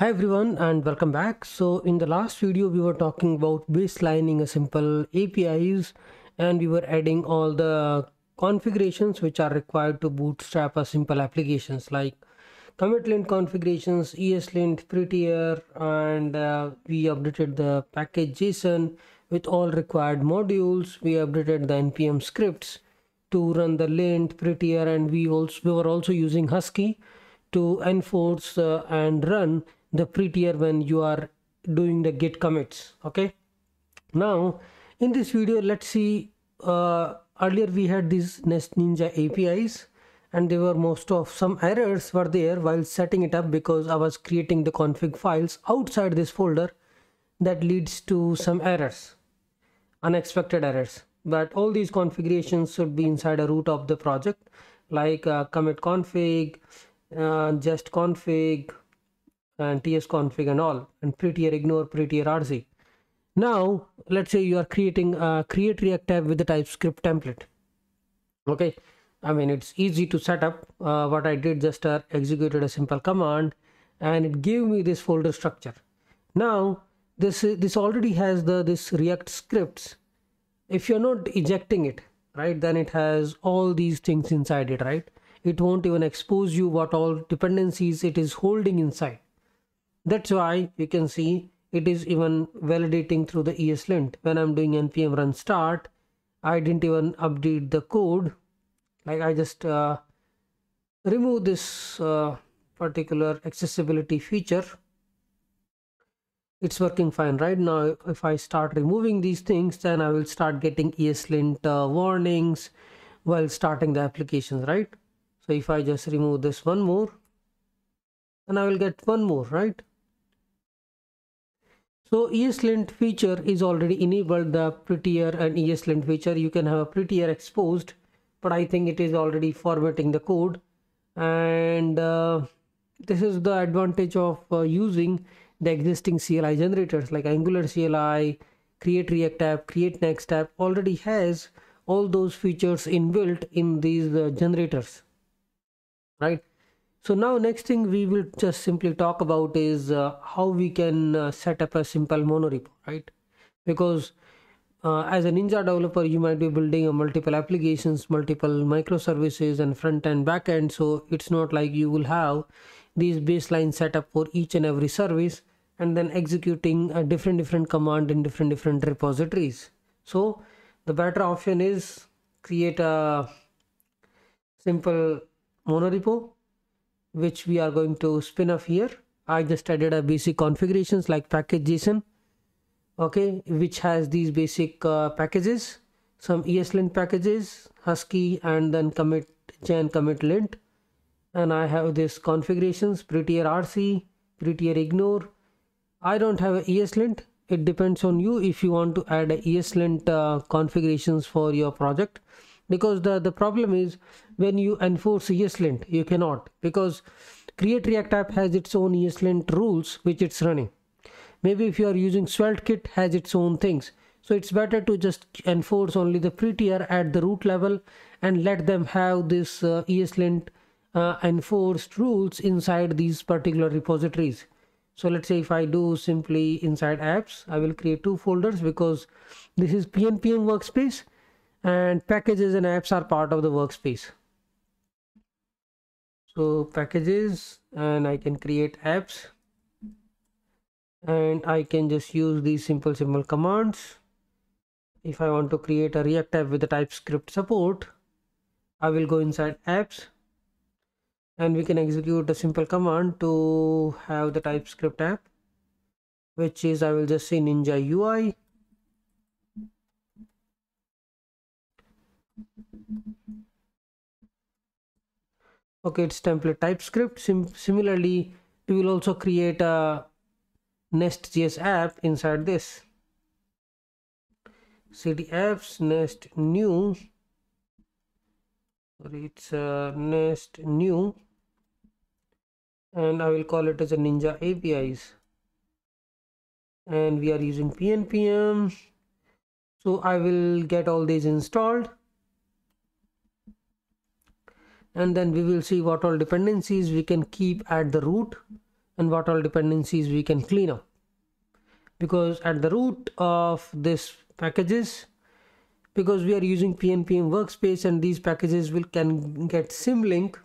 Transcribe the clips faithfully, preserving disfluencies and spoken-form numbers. Hi everyone and welcome back. So in the last video we were talking about baselining a simple A P Is and we were adding all the configurations which are required to bootstrap a simple applications like commit lint configurations, ESLint, Prettier, and uh, we updated the package JSON with all required modules. We updated the npm scripts to run the lint, Prettier, and we also we were also using Husky to enforce uh, and run the Prettier when you are doing the git commits. Okay, now in this video let's see, uh, earlier we had these Nest Ninja A P Is and there were most of some errors were there while setting it up because I was creating the config files outside this folder. That leads to some errors, unexpected errors, but all these configurations should be inside a root of the project, like uh, commit config, uh, just config, and ts config and all, and Prettier ignore, Prettier rc. Now let's say you are creating a Create React App with the TypeScript template. Okay, I mean it's easy to set up. Uh, what I did, just uh, executed a simple command and it gave me this folder structure. Now this this already has the this React scripts. If you're not ejecting it, right, then it has all these things inside it, right? It won't even expose you what all dependencies it is holding inside. That's why you can see it is even validating through the ESLint. When I'm doing npm run start, I didn't even update the code. Like I just uh, remove this uh, particular accessibility feature. It's working fine right now. If I start removing these things, then I will start getting ESLint uh, warnings while starting the applications, right? So if I just remove this one more, and I will get one more, right? So ESLint feature is already enabled, the Prettier and ESLint feature. You can have a Prettier exposed, but I think it is already formatting the code. And uh, this is the advantage of uh, using the existing C L I generators like Angular C L I, Create React App, Create Next App already has all those features inbuilt in these uh, generators, right? So now next thing we will just simply talk about is uh, how we can uh, set up a simple monorepo, right? Because uh, as a Ninja developer, you might be building a multiple applications, multiple microservices and front end, back end. So it's not like you will have these baseline setup for each and every service and then executing a different different command in different different repositories. So the better option is create a simple monorepo, which we are going to spin up here. I just added a basic configurations like package JSON, okay, which has these basic uh, packages, some ESLint packages, Husky, and then commit gen commit lint. And I have this configurations, Prettier R C, Prettier ignore. I don't have a ESLint. It depends on you if you want to add a ESLint uh, configurations for your project. Because the, the problem is when you enforce ESLint, you cannot, because Create React App has its own ESLint rules which it's running. Maybe if you are using SvelteKit, has its own things. So it's better to just enforce only the Prettier at the root level and let them have this uh, ESLint uh, enforced rules inside these particular repositories. So let's say if I do simply inside apps, I will create two folders because this is P N P M workspace, and packages and apps are part of the workspace. So packages, and I can create apps, and I can just use these simple simple commands. If I want to create a React app with the TypeScript support, I will go inside apps and we can execute a simple command to have the TypeScript app, which is I will just say Ninja U I. Okay, it's template TypeScript. Sim similarly, we will also create a NestJS app inside this. Cd apps nest new. Sorry, it's a nest new, and I will call it as a Ninja A P Is. And we are using P N P M, so I will get all these installed. And then we will see what all dependencies we can keep at the root and what all dependencies we can clean up, because at the root of this packages, because we are using P N P M workspace, and these packages will can get symlink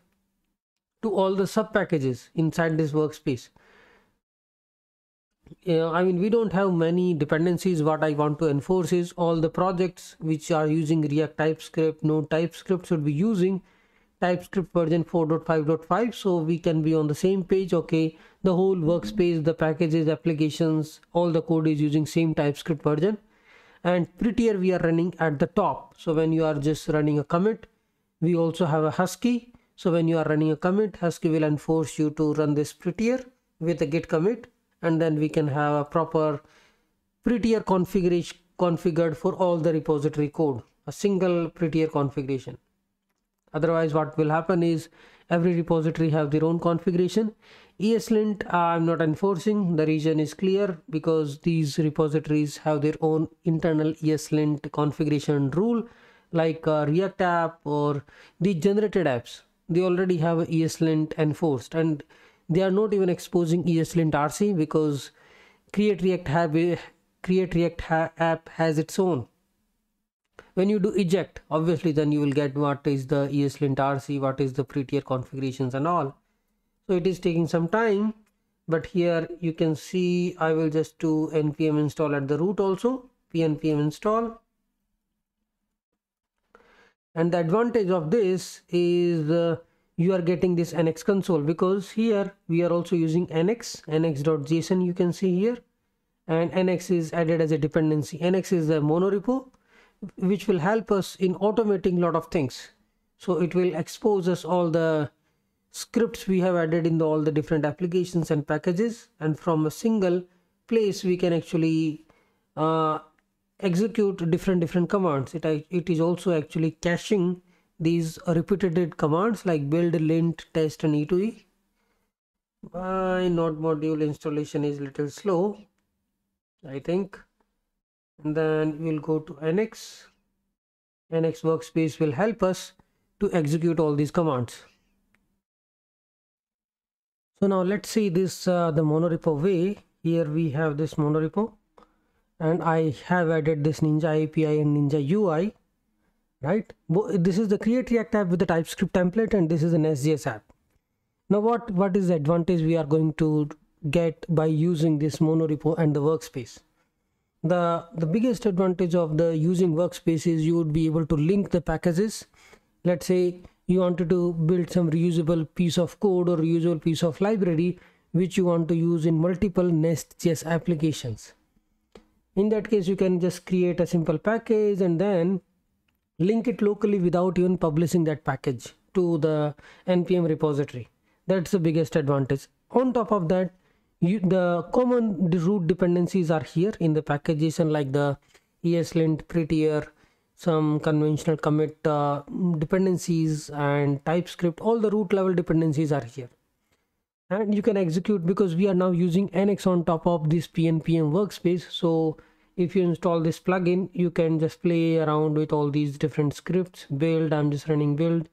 to all the sub packages inside this workspace. Yeah, I mean, we don't have many dependencies. What I want to enforce is all the projects which are using React TypeScript, Node TypeScript should be using TypeScript version four point five point five, so we can be on the same page. Okay, the whole workspace, the packages, applications, all the code is using same TypeScript version. And Prettier we are running at the top. So when you are just running a commit, we also have a Husky. So when you are running a commit, Husky will enforce you to run this Prettier with a git commit, and then we can have a proper Prettier configuration configured for all the repository code, a single Prettier configuration. Otherwise what will happen is every repository have their own configuration. ESLint I'm not enforcing. The reason is clear, because these repositories have their own internal ESLint configuration rule, like uh, React app or the generated apps. They already have a ESLint enforced, and they are not even exposing ESLint R C, because Create React App, Create React App has its own. When you do eject, obviously then you will get what is the ESLint R C, what is the Prettier configurations and all. So it is taking some time, but here you can see I will just do npm install at the root also, P N P M install. And the advantage of this is uh, you are getting this N X console, because here we are also using N X, N X dot J S O N you can see here, and N X is added as a dependency. N X is the Monorepo, which will help us in automating a lot of things. So it will expose us all the scripts we have added in the, all the different applications and packages, and from a single place we can actually uh, execute different different commands. It, it is also actually caching these repeated commands like build, lint, test, and E two E. My node module installation is little slow, I think. And then we'll go to N X. N X workspace will help us to execute all these commands. So now let's see this uh, the Monorepo way. Here we have this Monorepo, and I have added this Ninja A P I and Ninja U I. Right, this is the Create React app with the TypeScript template, and this is the NestJS app. Now what what is the advantage we are going to get by using this Monorepo and the workspace? The the biggest advantage of the using workspace is you would be able to link the packages. Let's say you wanted to build some reusable piece of code or reusable piece of library which you want to use in multiple NestJS applications. In that case, you can just create a simple package and then link it locally without even publishing that package to the N P M repository. That's the biggest advantage. On top of that, you, the common root dependencies are here in the packages, and like the ESLint, Prettier, some conventional commit uh, dependencies, and TypeScript. All the root level dependencies are here, and you can execute, because we are now using N X on top of this P N P M workspace. So if you install this plugin, you can just play around with all these different scripts. Build, I'm just running build,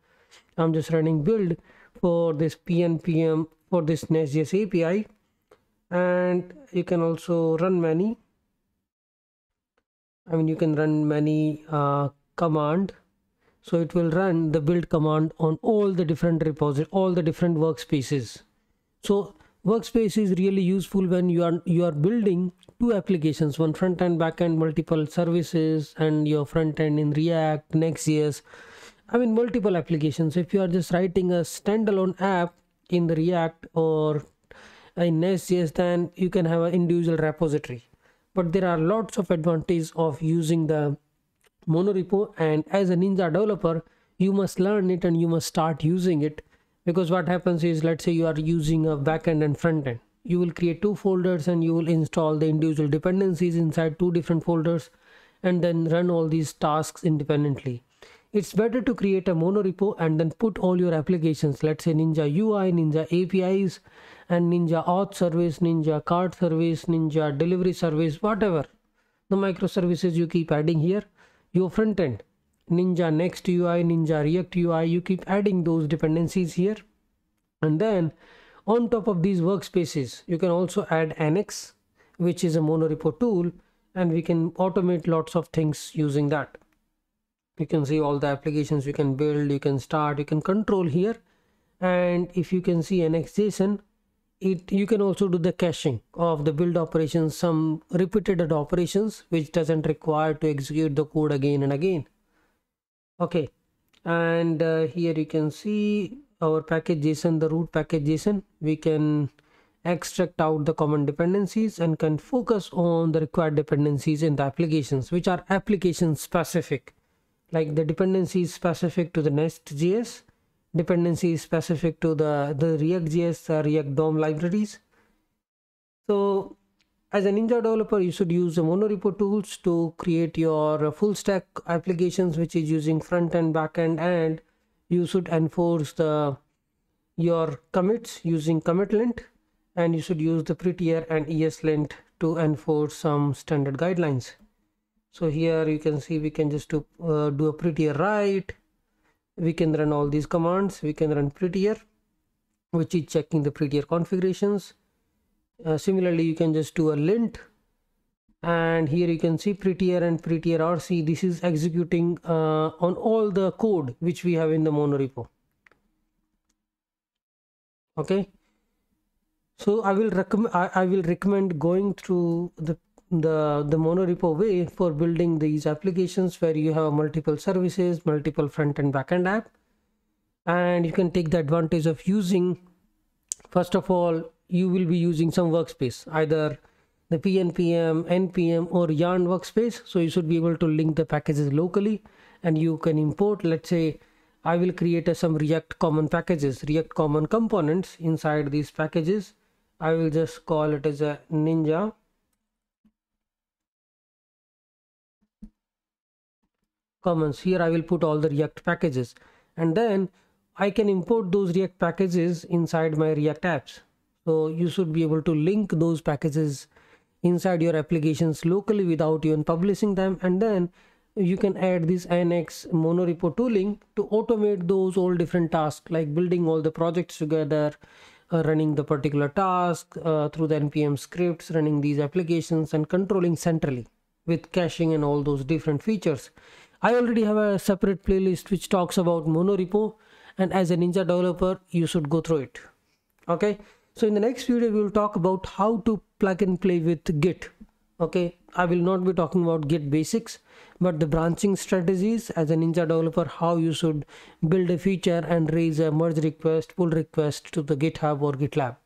I'm just running build for this P N P M, for this NestJS A P I, and you can also run many, I mean you can run many uh, command. So it will run the build command on all the different repositories, all the different workspaces. So workspace is really useful when you are you are building two applications, one front end, back end, multiple services, and your front end in React, Next J S, I mean multiple applications. If you are just writing a standalone app in the React or in Next J S, then you can have an individual repository. But there are lots of advantages of using the Monorepo, and as a Ninja developer you must learn it and you must start using it. Because what happens is, let's say you are using a backend and front end, you will create two folders and you will install the individual dependencies inside two different folders and then run all these tasks independently. It's better to create a Monorepo and then put all your applications, let's say Ninja U I, Ninja A P Is, and Ninja Auth service, Ninja Cart service, Ninja Delivery service, whatever the microservices you keep adding here, your front end, Ninja Next U I, Ninja React U I, you keep adding those dependencies here, and then On top of these workspaces, you can also add Nx, which is a Monorepo tool, and we can automate lots of things using that. You can see all the applications you can build, you can start, you can control here. And if you can see N X JSON, it you can also do the caching of the build operations, some repeated operations which doesn't require to execute the code again and again. Okay, and uh, here you can see our package JSON, the root package JSON. We can extract out the common dependencies and can focus on the required dependencies in the applications, which are application specific, like the dependencies specific to the Nest J S, dependencies specific to the the React J S uh, React D O M libraries. So as a Ninja developer, you should use the Monorepo tools to create your full stack applications, which is using front end, back end, and you should enforce the your commits using commitlint, and you should use the Prettier and ESLint to enforce some standard guidelines. So here you can see we can just do, uh, do a Prettier write. We can run all these commands. We can run Prettier, which is checking the Prettier configurations. Uh, similarly, you can just do a lint, and here you can see Prettier and Prettier R C. This is executing uh, on all the code which we have in the Monorepo. Okay, so I will recommend I, I will recommend going through the the the Monorepo way for building these applications, where you have multiple services, multiple front and back end app, and you can take the advantage of using, first of all, you will be using some workspace, either the P N P M, N P M, or Yarn workspace. So you should be able to link the packages locally, and you can import, let's say I will create a, some React common packages, React common components. Inside these packages, I will just call it as a Ninja Commons. Here I will put all the React packages, and then I can import those React packages inside my React apps. So you should be able to link those packages inside your applications locally without even publishing them, and then you can add this N X Monorepo tooling to automate those all different tasks, like building all the projects together, uh, running the particular task uh, through the N P M scripts, running these applications, and controlling centrally with caching and all those different features. I already have a separate playlist which talks about Monorepo, and as a Ninja developer, you should go through it. Okay, so in the next video, we will talk about how to plug and play with Git. Okay, I will not be talking about Git basics, but the branching strategies as a Ninja developer, how you should build a feature and raise a merge request, pull request to the GitHub or GitLab.